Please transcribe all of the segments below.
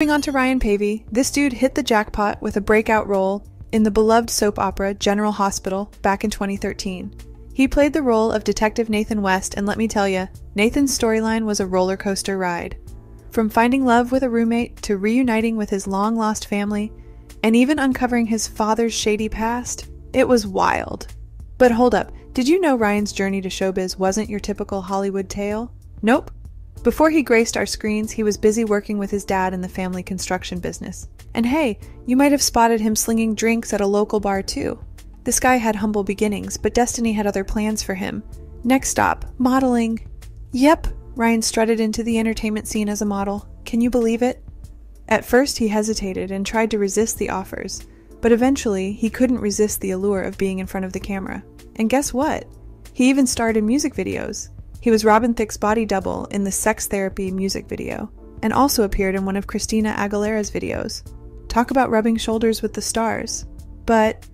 Moving on to Ryan Peavey, this dude hit the jackpot with a breakout role in the beloved soap opera General Hospital back in 2013. He played the role of Detective Nathan West, and let me tell you, Nathan's storyline was a roller coaster ride. From finding love with a roommate to reuniting with his long-lost family, and even uncovering his father's shady past, it was wild. But hold up, did you know Ryan's journey to showbiz wasn't your typical Hollywood tale? Nope. Before he graced our screens, he was busy working with his dad in the family construction business. And hey, you might have spotted him slinging drinks at a local bar too. This guy had humble beginnings, but destiny had other plans for him. Next stop, modeling. Yep, Ryan strutted into the entertainment scene as a model. Can you believe it? At first, he hesitated and tried to resist the offers, but eventually, he couldn't resist the allure of being in front of the camera. And guess what? He even starred in music videos. He was Robin Thicke's body double in the Sex Therapy music video, and also appeared in one of Christina Aguilera's videos. Talk about rubbing shoulders with the stars. But,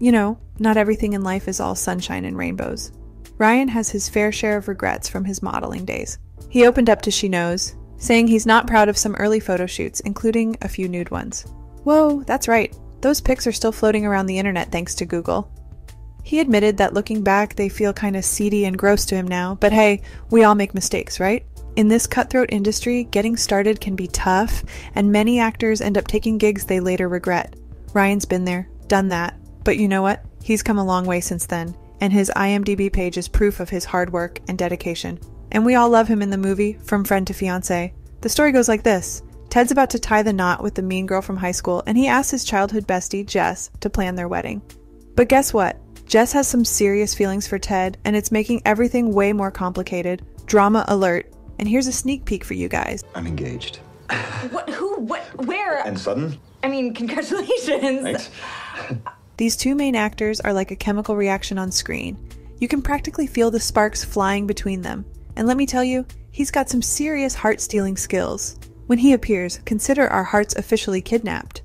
you know, not everything in life is all sunshine and rainbows. Ryan has his fair share of regrets from his modeling days. He opened up to She Knows, saying he's not proud of some early photo shoots, including a few nude ones. Whoa, that's right. Those pics are still floating around the internet thanks to Google. He admitted that looking back, they feel kind of seedy and gross to him now, but hey, we all make mistakes, right? In this cutthroat industry, getting started can be tough, and many actors end up taking gigs they later regret. Ryan's been there, done that, but you know what? He's come a long way since then, and his IMDb page is proof of his hard work and dedication. And we all love him in the movie, From Friend to Fiancé. The story goes like this. Ted's about to tie the knot with the mean girl from high school, and he asks his childhood bestie, Jess, to plan their wedding. But guess what? Jess has some serious feelings for Ted, and it's making everything way more complicated. Drama alert. And here's a sneak peek for you guys. I'm engaged. What? Who? What? Where? And sudden? I mean, congratulations. Thanks. These two main actors are like a chemical reaction on screen. You can practically feel the sparks flying between them. And let me tell you, he's got some serious heart-stealing skills. When he appears, consider our hearts officially kidnapped.